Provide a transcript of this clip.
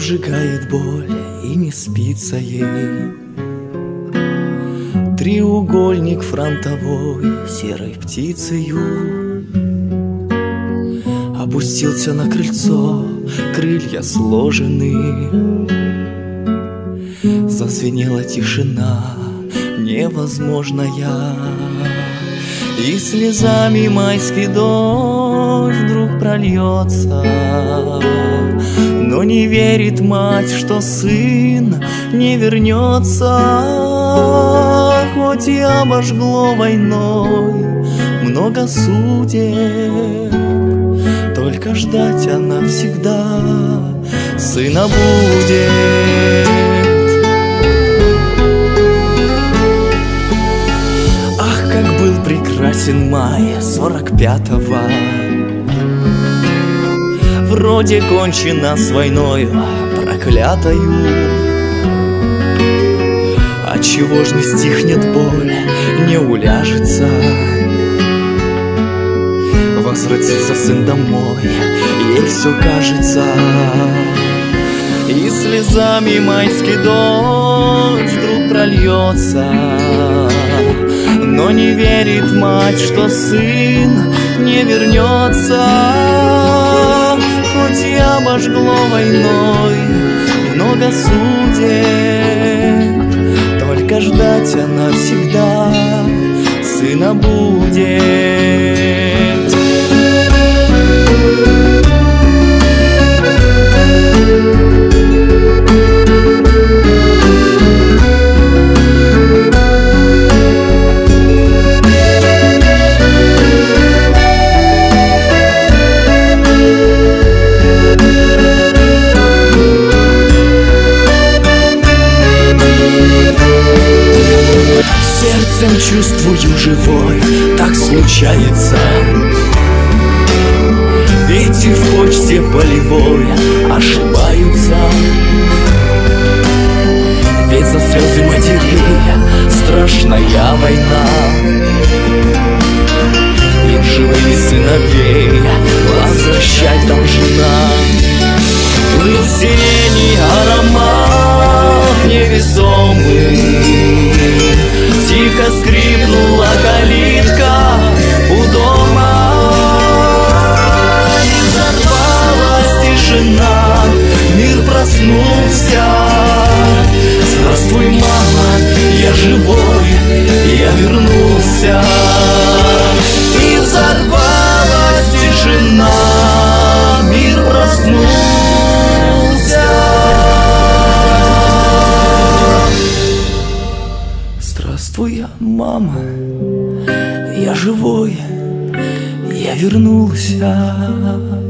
обжигает боль и не спится ей. Треугольник фронтовой серой птицею опустился на крыльцо, крылья сложены. Зазвенела тишина невозможная, и слезами майский дождь вдруг прольется. Но не верит мать, что сын не вернется. Хоть и обожгло войной много судеб, только ждать она всегда сына будет. Прекрасен май 45-го. Вроде кончена с войною проклятою, отчего ж не стихнет боль, не уляжется? Возвратится сын домой, ей все кажется. И слезами майский дождь вдруг прольется. Но не верит мать, что сын не вернется. Хоть и обожгло войной много судеб, только ждать она всегда сына будет. Сердцем чувствую живой, так случается. Ветер в почте полевой ошибаются. Ведь за слезы матерей страшная война, и живые сыновей возвращать должна. Плыл сирени аромат невесомый, тихо скрипнула калитка у дома. И взорвалась тишина, мир проснулся. Здравствуй, мама, я живой, я вернулся. И взорвалась тишина, мир проснулся. Здравствуй, мама, я живой, я вернулся.